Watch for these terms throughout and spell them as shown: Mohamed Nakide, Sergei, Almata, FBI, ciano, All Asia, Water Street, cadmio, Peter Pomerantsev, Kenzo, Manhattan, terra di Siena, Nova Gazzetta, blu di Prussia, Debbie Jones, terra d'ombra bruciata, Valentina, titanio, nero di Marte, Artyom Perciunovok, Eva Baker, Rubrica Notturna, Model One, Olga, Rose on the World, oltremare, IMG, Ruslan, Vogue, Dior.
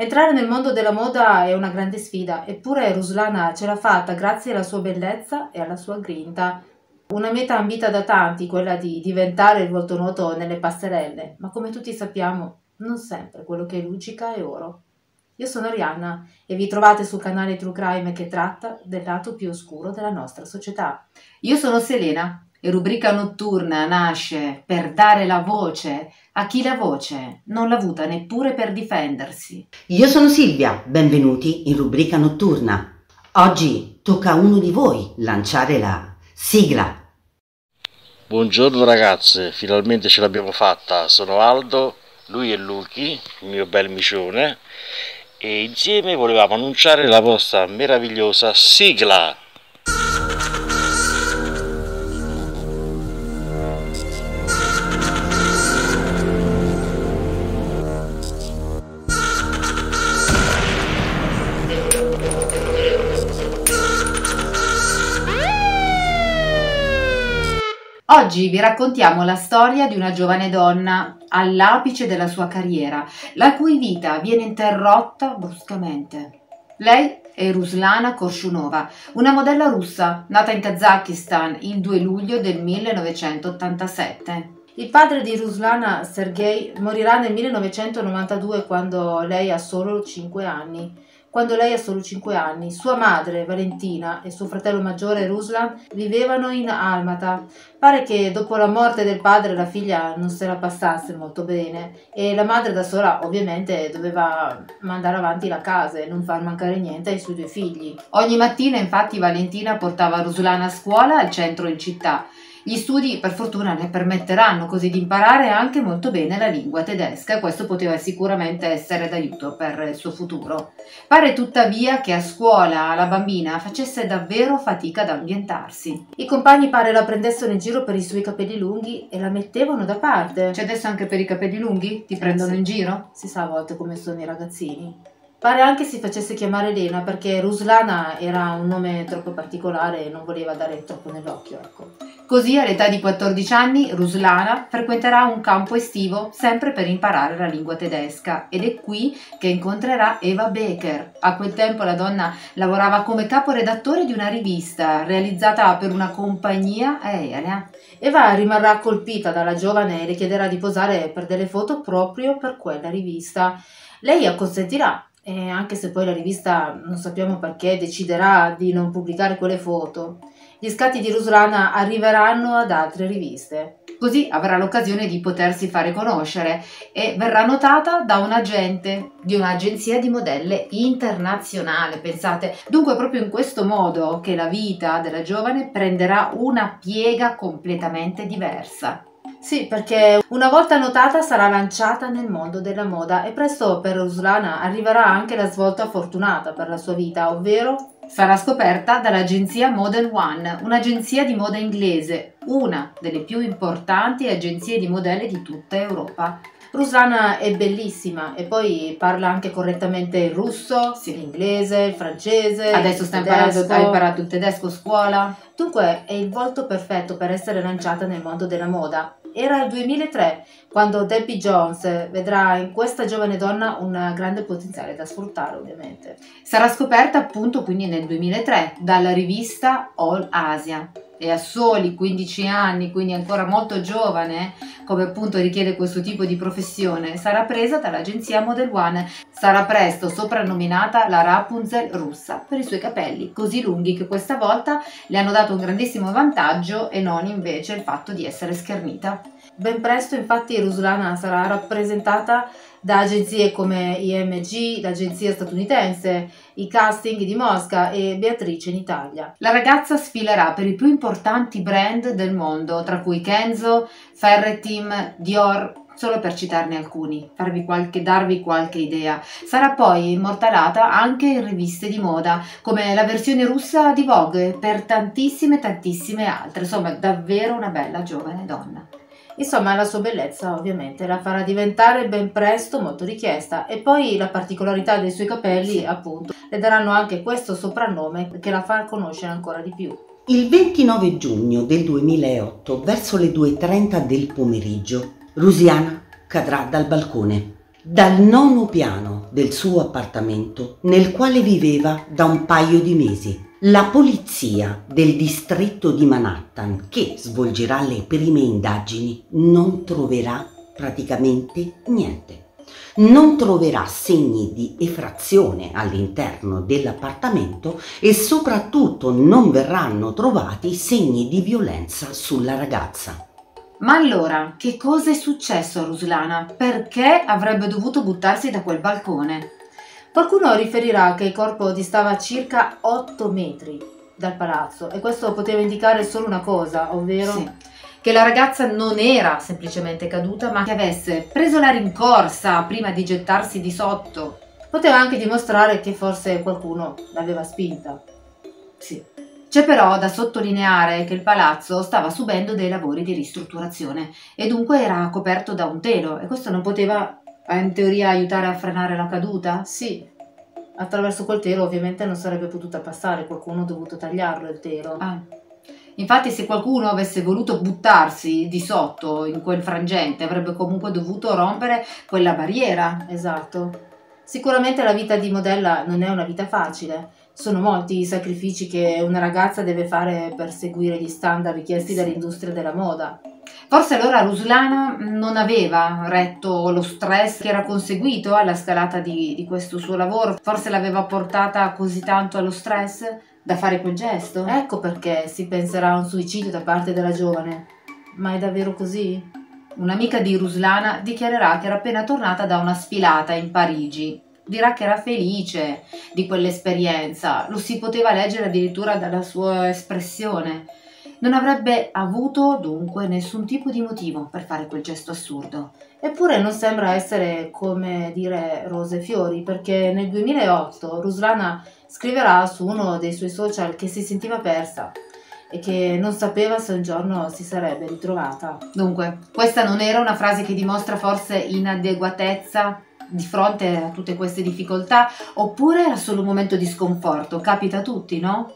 Entrare nel mondo della moda è una grande sfida, eppure Ruslana ce l'ha fatta grazie alla sua bellezza e alla sua grinta. Una meta ambita da tanti, quella di diventare il volto noto nelle passerelle, ma come tutti sappiamo, non sempre quello che luccica è oro. Io sono Rihanna e vi trovate sul canale True Crime che tratta del lato più oscuro della nostra società. Io sono Selena e Rubrica Notturna nasce per dare la voce a chi la voce non l'ha avuta neppure per difendersi. Io sono Silvia, benvenuti in Rubrica Notturna. Oggi tocca a uno di voi lanciare la sigla. Buongiorno ragazze, finalmente ce l'abbiamo fatta. Sono Aldo, lui è Luchi, il mio bel micione, e insieme volevamo annunciare la vostra meravigliosa sigla. Oggi vi raccontiamo la storia di una giovane donna all'apice della sua carriera, la cui vita viene interrotta bruscamente. Lei è Ruslana Korshunova, una modella russa nata in Kazakistan il 2 luglio del 1987. Il padre di Ruslana, Sergei, morirà nel 1992 quando lei ha solo 5 anni. Sua madre, Valentina, e suo fratello maggiore, Ruslan, vivevano in Almata. Pare che dopo la morte del padre la figlia non se la passasse molto bene e la madre da sola ovviamente doveva mandare avanti la casa e non far mancare niente ai suoi due figli. Ogni mattina infatti Valentina portava Ruslana a scuola al centro in città. Gli studi per fortuna le permetteranno così di imparare anche molto bene la lingua tedesca e questo poteva sicuramente essere d'aiuto per il suo futuro. Pare tuttavia che a scuola la bambina facesse davvero fatica ad ambientarsi. I compagni pare la prendessero in giro per i suoi capelli lunghi e la mettevano da parte. Cioè adesso anche per i capelli lunghi ti prendono in giro? Si sa a volte come sono i ragazzini. Pare anche si facesse chiamare Elena perché Ruslana era un nome troppo particolare e non voleva dare troppo nell'occhio, ecco. Così all'età di 14 anni Ruslana frequenterà un campo estivo sempre per imparare la lingua tedesca ed è qui che incontrerà Eva Baker. A quel tempo la donna lavorava come caporedattore di una rivista realizzata per una compagnia aerea. Eva rimarrà colpita dalla giovane e le chiederà di posare per delle foto proprio per quella rivista. Lei acconsentirà. E anche se poi la rivista, non sappiamo perché, deciderà di non pubblicare quelle foto, gli scatti di Ruslana arriveranno ad altre riviste. Così avrà l'occasione di potersi fare conoscere e verrà notata da un agente di un'agenzia di modelle internazionale, pensate. Dunque è proprio in questo modo che la vita della giovane prenderà una piega completamente diversa. Sì, perché una volta notata sarà lanciata nel mondo della moda e presto per Ruslana arriverà anche la svolta fortunata per la sua vita, ovvero sarà scoperta dall'agenzia Model One, un'agenzia di moda inglese, una delle più importanti agenzie di modelle di tutta Europa. Ruslana è bellissima e poi parla anche correttamente il russo, sì, l'inglese, il francese, adesso ha imparato il tedesco a scuola. Dunque è il volto perfetto per essere lanciata nel mondo della moda. Era il 2003 quando Debbie Jones vedrà in questa giovane donna un grande potenziale da sfruttare ovviamente. Sarà scoperta appunto quindi nel 2003 dalla rivista All Asia e a soli 15 anni, quindi ancora molto giovane, come appunto richiede questo tipo di professione, sarà presa dall'agenzia Model One. Sarà presto soprannominata la Rapunzel russa per i suoi capelli così lunghi che questa volta le hanno dato un grandissimo vantaggio e non invece il fatto di essere schernita. Ben presto infatti Ruslana sarà rappresentata da agenzie come IMG, l'agenzia statunitense, i casting di Mosca e Beatrice in Italia. La ragazza sfilerà per i più importanti brand del mondo, tra cui Kenzo, Ferragamo, Dior, solo per citarne alcuni, darvi qualche idea. Sarà poi immortalata anche in riviste di moda, come la versione russa di Vogue, per tantissime altre. Insomma, davvero una bella giovane donna. Insomma, la sua bellezza ovviamente la farà diventare ben presto molto richiesta e poi la particolarità dei suoi capelli, appunto, le daranno anche questo soprannome che la fa conoscere ancora di più. Il 29 giugno del 2008, verso le 2:30 del pomeriggio, Ruslana cadrà dal balcone, dal 9° piano, del suo appartamento, nel quale viveva da un paio di mesi. La polizia del distretto di Manhattan, che svolgerà le prime indagini, non troverà praticamente niente. Non troverà segni di effrazione all'interno dell'appartamento e soprattutto non verranno trovati segni di violenza sulla ragazza. Ma allora, che cosa è successo a Ruslana? Perché avrebbe dovuto buttarsi da quel balcone? Qualcuno riferirà che il corpo distava circa 8 metri dal palazzo e questo poteva indicare solo una cosa, ovvero... Sì. Che la ragazza non era semplicemente caduta, ma che avesse preso la rincorsa prima di gettarsi di sotto. Poteva anche dimostrare che forse qualcuno l'aveva spinta. Sì. C'è però da sottolineare che il palazzo stava subendo dei lavori di ristrutturazione e dunque era coperto da un telo e questo non poteva in teoria aiutare a frenare la caduta? Sì. Attraverso quel telo ovviamente non sarebbe potuta passare, qualcuno ha dovuto tagliarlo il telo. Ah. Infatti se qualcuno avesse voluto buttarsi di sotto in quel frangente avrebbe comunque dovuto rompere quella barriera. Esatto. Sicuramente la vita di modella non è una vita facile. Sono molti i sacrifici che una ragazza deve fare per seguire gli standard richiesti dall'industria della moda. Forse allora Ruslana non aveva retto lo stress che era conseguito alla scalata di questo suo lavoro. Forse l'aveva portata così tanto allo stress da fare quel gesto? Ecco perché si penserà a un suicidio da parte della giovane. Ma è davvero così? Un'amica di Ruslana dichiarerà che era appena tornata da una sfilata in Parigi. Dirà che era felice di quell'esperienza, lo si poteva leggere addirittura dalla sua espressione. Non avrebbe avuto dunque nessun tipo di motivo per fare quel gesto assurdo. Eppure non sembra essere, come dire, rose e fiori, perché nel 2008 Ruslana scriverà su uno dei suoi social che si sentiva persa e che non sapeva se un giorno si sarebbe ritrovata. Dunque, questa non era una frase che dimostra forse inadeguatezza di fronte a tutte queste difficoltà, oppure era solo un momento di sconforto? Capita a tutti, no?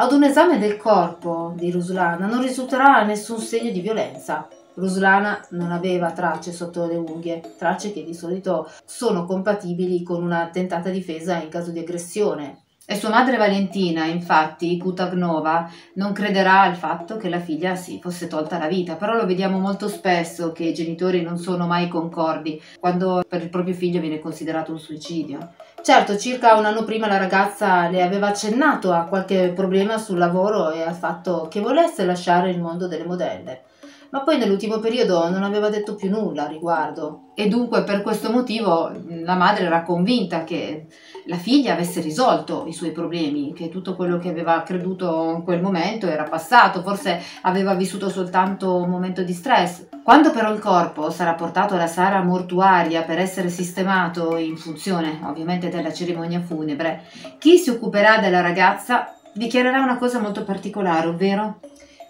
Ad un esame del corpo di Ruslana non risulterà nessun segno di violenza. Ruslana non aveva tracce sotto le unghie, tracce che di solito sono compatibili con una tentata difesa in caso di aggressione. E sua madre Valentina, infatti, Kutagnova, non crederà al fatto che la figlia si fosse tolta la vita, però lo vediamo molto spesso che i genitori non sono mai concordi quando per il proprio figlio viene considerato un suicidio. Certo, circa un anno prima la ragazza le aveva accennato a qualche problema sul lavoro e al fatto che volesse lasciare il mondo delle modelle. Ma poi nell'ultimo periodo non aveva detto più nulla a riguardo e dunque per questo motivo la madre era convinta che la figlia avesse risolto i suoi problemi, che tutto quello che aveva creduto in quel momento era passato, forse aveva vissuto soltanto un momento di stress. Quando però il corpo sarà portato alla sala mortuaria per essere sistemato in funzione ovviamente della cerimonia funebre, chi si occuperà della ragazza dichiarerà una cosa molto particolare, ovvero...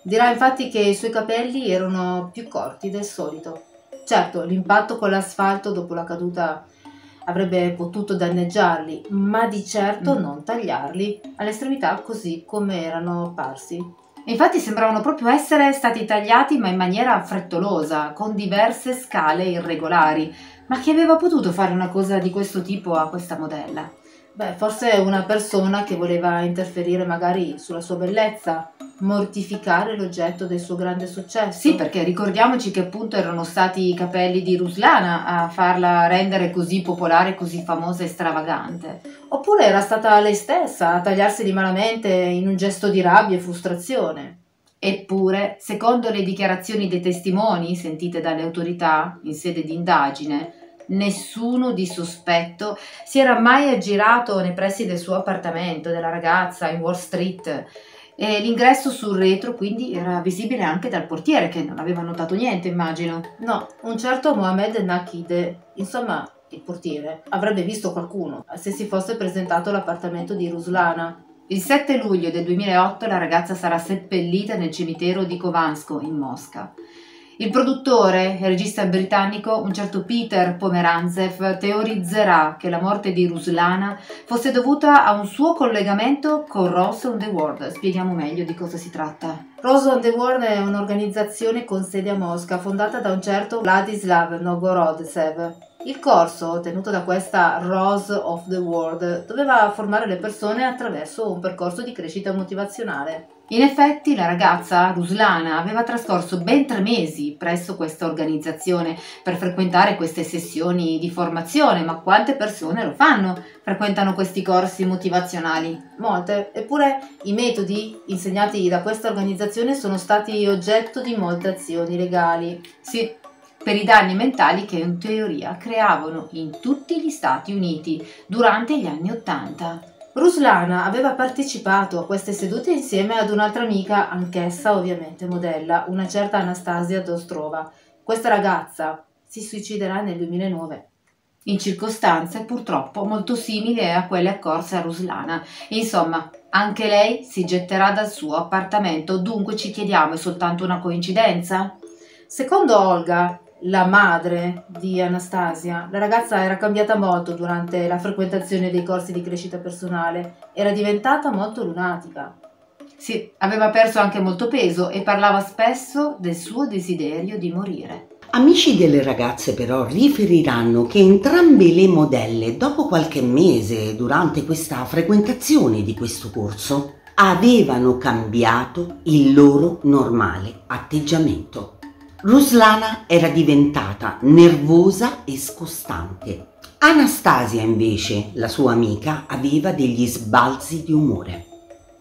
Dirà infatti che i suoi capelli erano più corti del solito. Certo, l'impatto con l'asfalto dopo la caduta avrebbe potuto danneggiarli, ma di certo non tagliarli all'estremità così come erano apparsi. Infatti sembravano proprio essere stati tagliati ma in maniera frettolosa, con diverse scale irregolari. Ma chi aveva potuto fare una cosa di questo tipo a questa modella? Beh, forse una persona che voleva interferire magari sulla sua bellezza, mortificare l'oggetto del suo grande successo. Sì, perché ricordiamoci che appunto erano stati i capelli di Ruslana a farla rendere così popolare, così famosa e stravagante. Oppure era stata lei stessa a tagliarsi di malamente in un gesto di rabbia e frustrazione. Eppure, secondo le dichiarazioni dei testimoni sentite dalle autorità in sede di indagine, nessuno di sospetto si era mai aggirato nei pressi del suo appartamento, della ragazza, in Wall Street. L'ingresso sul retro quindi era visibile anche dal portiere, che non aveva notato niente, immagino. No, un certo Mohamed Nakide, insomma il portiere, avrebbe visto qualcuno se si fosse presentato all'appartamento di Ruslana. Il 7 luglio del 2008 la ragazza sarà seppellita nel cimitero di Kovansko in Mosca. Il produttore e regista britannico, un certo Peter Pomerantsev, teorizzerà che la morte di Ruslana fosse dovuta a un suo collegamento con Rose on the World. Spieghiamo meglio di cosa si tratta. Rose on the World è un'organizzazione con sede a Mosca, fondata da un certo Vladislav Novgorodsev, Il corso, tenuto da questa Rose of the World, doveva formare le persone attraverso un percorso di crescita motivazionale. In effetti la ragazza, Ruslana, aveva trascorso ben 3 mesi presso questa organizzazione per frequentare queste sessioni di formazione, ma quante persone lo fanno? Frequentano questi corsi motivazionali? Molte, eppure i metodi insegnati da questa organizzazione sono stati oggetto di molte azioni legali. Sì, per i danni mentali che in teoria creavano in tutti gli Stati Uniti durante gli anni '80. Ruslana aveva partecipato a queste sedute insieme ad un'altra amica, anch'essa ovviamente modella, una certa Anastasia Dostrova. Questa ragazza si suiciderà nel 2009, in circostanze purtroppo molto simili a quelle accorse a Ruslana. Insomma, anche lei si getterà dal suo appartamento, dunque ci chiediamo, è soltanto una coincidenza? Secondo Olga, la madre di Anastasia, la ragazza era cambiata molto durante la frequentazione dei corsi di crescita personale, era diventata molto lunatica. Sì, aveva perso anche molto peso e parlava spesso del suo desiderio di morire. Amici delle ragazze però riferiranno che entrambe le modelle, dopo qualche mese durante questa frequentazione di questo corso, avevano cambiato il loro normale atteggiamento. Ruslana era diventata nervosa e scostante. Anastasia, invece, la sua amica, aveva degli sbalzi di umore.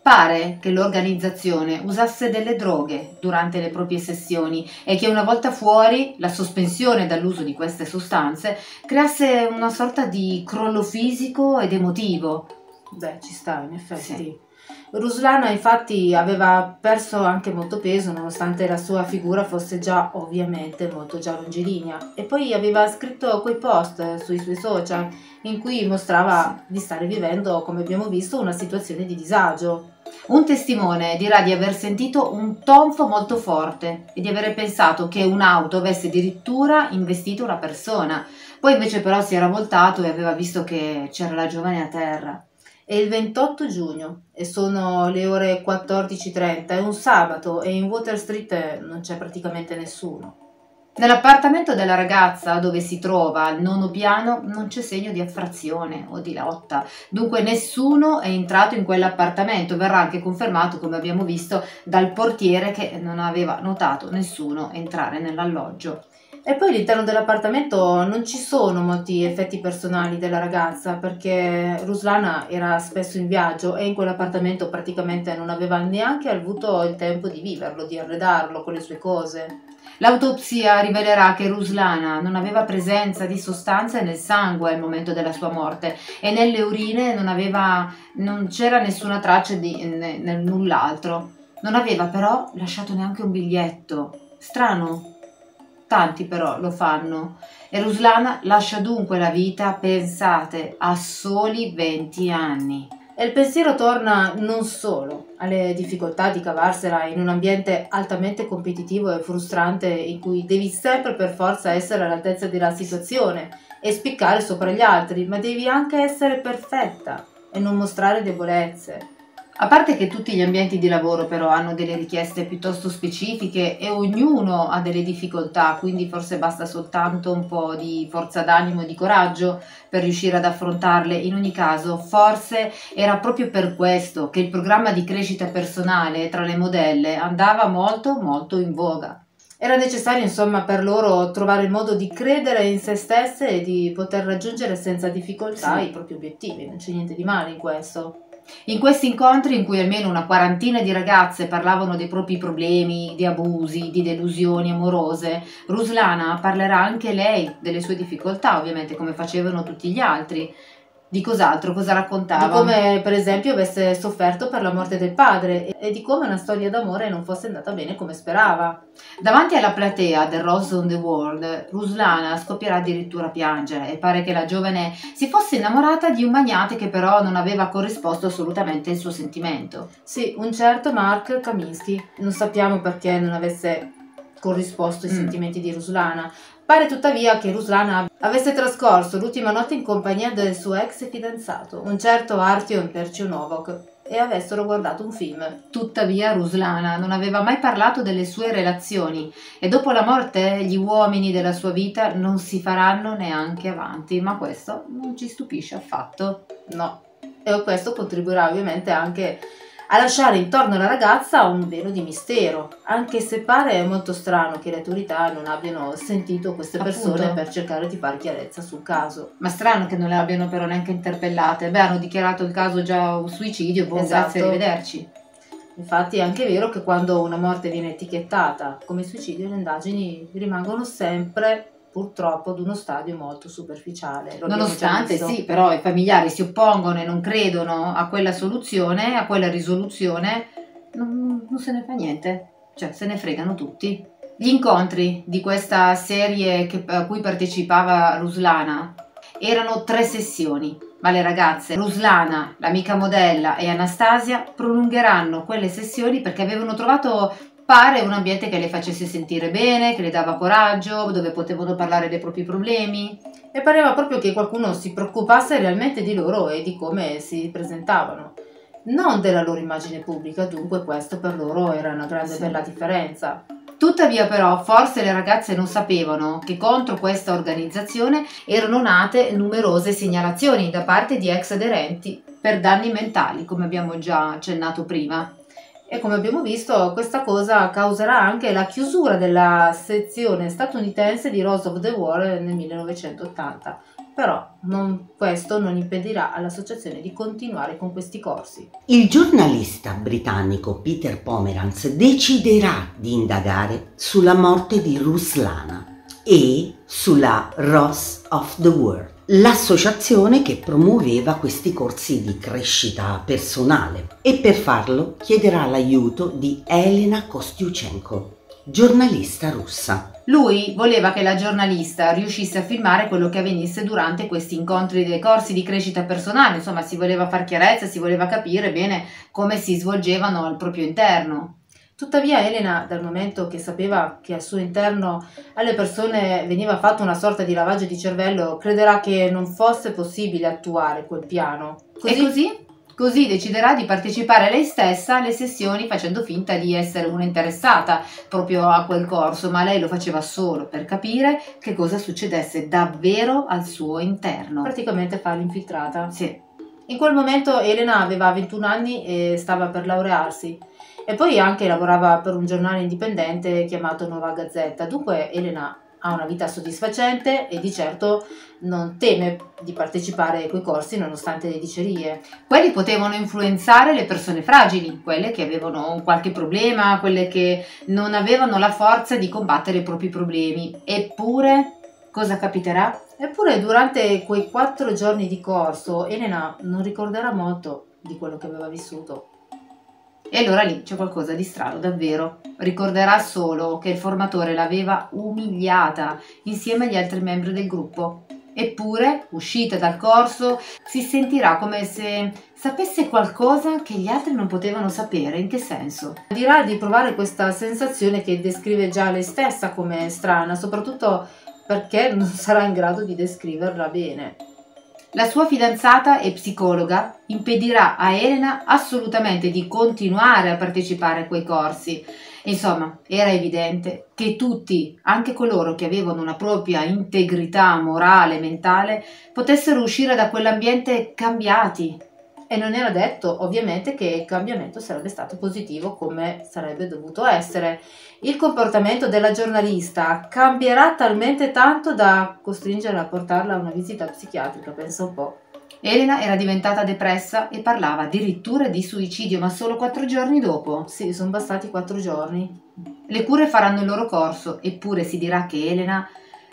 Pare che l'organizzazione usasse delle droghe durante le proprie sessioni e che una volta fuori la sospensione dall'uso di queste sostanze creasse una sorta di crollo fisico ed emotivo. Beh, ci sta, in effetti. Sì. Ruslana infatti aveva perso anche molto peso nonostante la sua figura fosse già ovviamente molto già longilinea, e poi aveva scritto quei post sui suoi social in cui mostrava di stare vivendo, come abbiamo visto, una situazione di disagio. Un testimone dirà di aver sentito un tonfo molto forte e di avere pensato che un'auto avesse addirittura investito una persona, poi invece però si era voltato e aveva visto che c'era la giovane a terra. È il 28 giugno e sono le ore 14:30, è un sabato e in Water Street non c'è praticamente nessuno. Nell'appartamento della ragazza, dove si trova al 9° piano, non c'è segno di effrazione o di lotta, dunque nessuno è entrato in quell'appartamento. Verrà anche confermato, come abbiamo visto, dal portiere che non aveva notato nessuno entrare nell'alloggio. E poi all'interno dell'appartamento non ci sono molti effetti personali della ragazza, perché Ruslana era spesso in viaggio e in quell'appartamento praticamente non aveva neanche avuto il tempo di viverlo, di arredarlo con le sue cose. L'autopsia rivelerà che Ruslana non aveva presenza di sostanze nel sangue al momento della sua morte e nelle urine non c'era nessuna traccia di null'altro. Non aveva però lasciato neanche un biglietto. Strano. Tanti però lo fanno, e Ruslana lascia dunque la vita, pensate, a soli 20 anni. E il pensiero torna non solo alle difficoltà di cavarsela in un ambiente altamente competitivo e frustrante in cui devi sempre per forza essere all'altezza della situazione e spiccare sopra gli altri, ma devi anche essere perfetta e non mostrare debolezze. A parte che tutti gli ambienti di lavoro però hanno delle richieste piuttosto specifiche e ognuno ha delle difficoltà, quindi forse basta soltanto un po' di forza d'animo e di coraggio per riuscire ad affrontarle. In ogni caso, forse era proprio per questo che il programma di crescita personale tra le modelle andava molto molto in voga. Era necessario, insomma, per loro trovare il modo di credere in se stesse e di poter raggiungere senza difficoltà i propri obiettivi, non c'è niente di male in questo. In questi incontri, in cui almeno una quarantina di ragazze parlavano dei propri problemi, di abusi, di delusioni amorose, Ruslana parlerà anche lei delle sue difficoltà, ovviamente come facevano tutti gli altri. Di cos'altro, cosa raccontava? Di come per esempio avesse sofferto per la morte del padre e di come una storia d'amore non fosse andata bene come sperava. Davanti alla platea del Rose on the World, Ruslana scoppierà addirittura a piangere e pare che la giovane si fosse innamorata di un magnate che però non aveva corrisposto assolutamente il suo sentimento. Sì, un certo Mark Kaminsky. Non sappiamo perché non avesse corrisposto ai sentimenti di Ruslana. Pare tuttavia che Ruslana avesse trascorso l'ultima notte in compagnia del suo ex fidanzato, un certo Artyom Perciunovok, e avessero guardato un film. Tuttavia Ruslana non aveva mai parlato delle sue relazioni e dopo la morte gli uomini della sua vita non si faranno neanche avanti, ma questo non ci stupisce affatto, no. E questo contribuirà ovviamente anche a lasciare intorno alla ragazza un velo di mistero, anche se pare molto strano che le autorità non abbiano sentito queste persone per cercare di fare chiarezza sul caso. Ma strano che non le abbiano però neanche interpellate, beh, hanno dichiarato il caso già un suicidio, boh, grazie, arrivederci. Infatti è anche vero che quando una morte viene etichettata come suicidio le indagini rimangono sempre purtroppo ad uno stadio molto superficiale. Nonostante sì, però i familiari si oppongono e non credono a quella soluzione, a quella risoluzione, non se ne fa niente, cioè se ne fregano tutti. Gli incontri di questa serie a cui partecipava Ruslana erano 3 sessioni, ma le ragazze Ruslana, l'amica modella e Anastasia prolungheranno quelle sessioni perché avevano trovato pare un ambiente che le facesse sentire bene, che le dava coraggio, dove potevano parlare dei propri problemi e pareva proprio che qualcuno si preoccupasse realmente di loro e di come si presentavano, non della loro immagine pubblica, dunque questo per loro era una grande bella differenza. Tuttavia però forse le ragazze non sapevano che contro questa organizzazione erano nate numerose segnalazioni da parte di ex aderenti per danni mentali, come abbiamo già accennato prima. E come abbiamo visto, questa cosa causerà anche la chiusura della sezione statunitense di Rose of the World nel 1980. Però questo non impedirà all'associazione di continuare con questi corsi. Il giornalista britannico Peter Pomerantsev deciderà di indagare sulla morte di Ruslana e sulla Rose of the World, l'associazione che promuoveva questi corsi di crescita personale, e per farlo chiederà l'aiuto di Elena Kostyuchenko, giornalista russa. Lui voleva che la giornalista riuscisse a filmare quello che avvenisse durante questi incontri dei corsi di crescita personale, insomma si voleva far chiarezza, si voleva capire bene come si svolgevano al proprio interno. Tuttavia Elena, dal momento che sapeva che al suo interno alle persone veniva fatto una sorta di lavaggio di cervello, crederà che non fosse possibile attuare quel piano. Così deciderà di partecipare lei stessa alle sessioni facendo finta di essere una interessata proprio a quel corso, ma lei lo faceva solo per capire che cosa succedesse davvero al suo interno. Praticamente fa l'infiltrata. Sì. In quel momento Elena aveva 21 anni e stava per laurearsi. E poi anche lavorava per un giornale indipendente chiamato Nova Gazzetta, dunque Elena ha una vita soddisfacente e di certo non teme di partecipare a quei corsi nonostante le dicerie. Quelli potevano influenzare le persone fragili, quelle che avevano un qualche problema, quelle che non avevano la forza di combattere i propri problemi. Eppure, cosa capiterà? Eppure durante quei 4 giorni di corso Elena non ricorderà molto di quello che aveva vissuto. E allora lì c'è qualcosa di strano, davvero. Ricorderà solo che il formatore l'aveva umiliata insieme agli altri membri del gruppo. Eppure, uscita dal corso, si sentirà come se sapesse qualcosa che gli altri non potevano sapere. In che senso? Dirà di provare questa sensazione che descrive già lei stessa come strana, soprattutto perché non sarà in grado di descriverla bene. La sua fidanzata e psicologa impedirà a Elena assolutamente di continuare a partecipare a quei corsi. Insomma, era evidente che tutti, anche coloro che avevano una propria integrità morale e mentale, potessero uscire da quell'ambiente cambiati. E non era detto ovviamente che il cambiamento sarebbe stato positivo come sarebbe dovuto essere. Il comportamento della giornalista cambierà talmente tanto da costringerla a portarla a una visita psichiatrica, pensa un po'. Elena era diventata depressa e parlava addirittura di suicidio, ma solo 4 giorni dopo. Sì, sono bastati 4 giorni. Le cure faranno il loro corso, eppure si dirà che Elena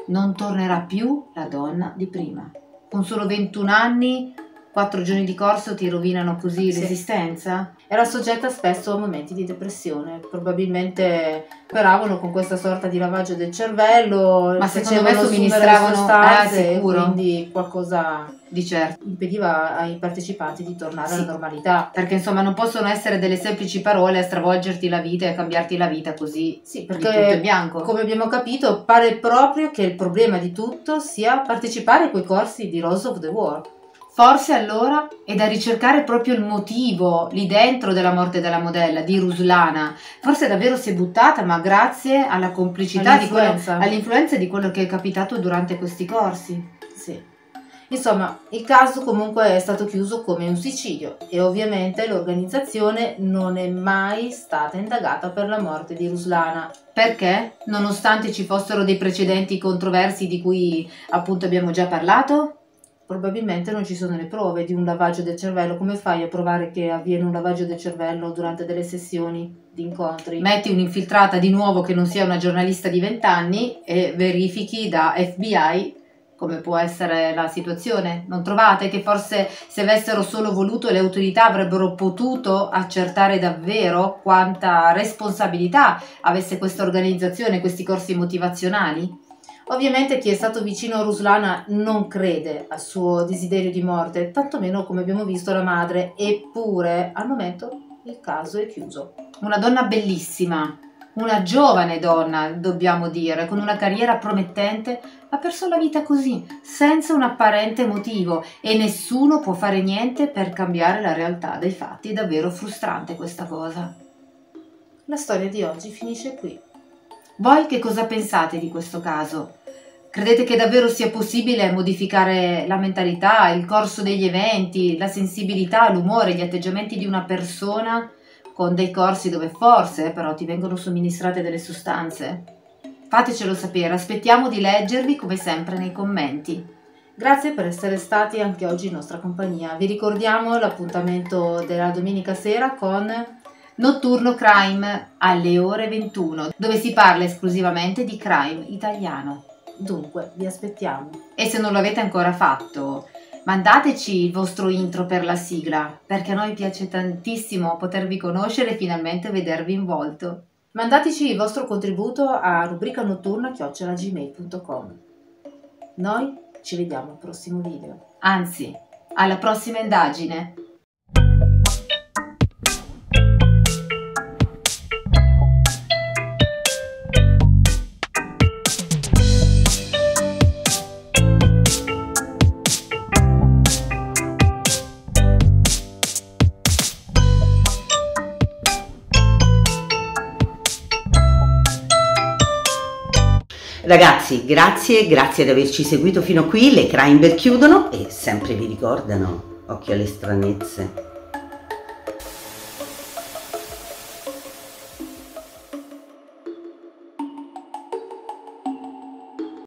non tornerà più la donna di prima. Con solo 21 anni... 4 giorni di corso ti rovinano così l'esistenza? Era soggetta spesso a momenti di depressione, probabilmente operavano con questa sorta di lavaggio del cervello, ma secondo me somministravano sostanze, quindi qualcosa di certo impediva ai partecipanti di tornare alla normalità. Perché insomma non possono essere delle semplici parole a stravolgerti la vita e a cambiarti la vita così, perché tutto è bianco. Come abbiamo capito pare proprio che il problema di tutto sia partecipare a quei corsi di Rose of the World. Forse allora è da ricercare proprio il motivo lì dentro della morte della modella, di Ruslana. Forse davvero si è buttata, ma grazie alla complicità, all'influenza di quello che è capitato durante questi corsi. Sì. Insomma, il caso comunque è stato chiuso come un suicidio e ovviamente l'organizzazione non è mai stata indagata per la morte di Ruslana. Perché? Nonostante ci fossero dei precedenti controversi di cui appunto abbiamo già parlato? Probabilmente non ci sono le prove di un lavaggio del cervello. Come fai a provare che avviene un lavaggio del cervello durante delle sessioni di incontri? Metti un'infiltrata di nuovo che non sia una giornalista di 20 anni e verifichi da FBI come può essere la situazione. Non trovate che forse se avessero solo voluto le autorità avrebbero potuto accertare davvero quanta responsabilità avesse questa organizzazione, questi corsi motivazionali? Ovviamente chi è stato vicino a Ruslana non crede al suo desiderio di morte, tantomeno come abbiamo visto la madre, eppure al momento il caso è chiuso. Una donna bellissima, una giovane donna dobbiamo dire, con una carriera promettente, ha perso la vita così, senza un apparente motivo e nessuno può fare niente per cambiare la realtà dei fatti, è davvero frustrante questa cosa. La storia di oggi finisce qui. Voi che cosa pensate di questo caso? Credete che davvero sia possibile modificare la mentalità, il corso degli eventi, la sensibilità, l'umore, gli atteggiamenti di una persona con dei corsi dove forse però ti vengono somministrate delle sostanze? Fatecelo sapere, aspettiamo di leggervi come sempre nei commenti. Grazie per essere stati anche oggi in nostra compagnia. Vi ricordiamo l'appuntamento della domenica sera con Notturno Crime alle ore 21, dove si parla esclusivamente di crime italiano. Dunque, vi aspettiamo. E se non l'avete ancora fatto, mandateci il vostro intro per la sigla, perché a noi piace tantissimo potervi conoscere e finalmente vedervi in volto. Mandateci il vostro contributo a rubricanotturna@gmail.com. Noi ci vediamo al prossimo video. Anzi, alla prossima indagine. Ragazzi, grazie di averci seguito fino qui, le Crime Bell chiudono e sempre vi ricordano, occhio alle stranezze.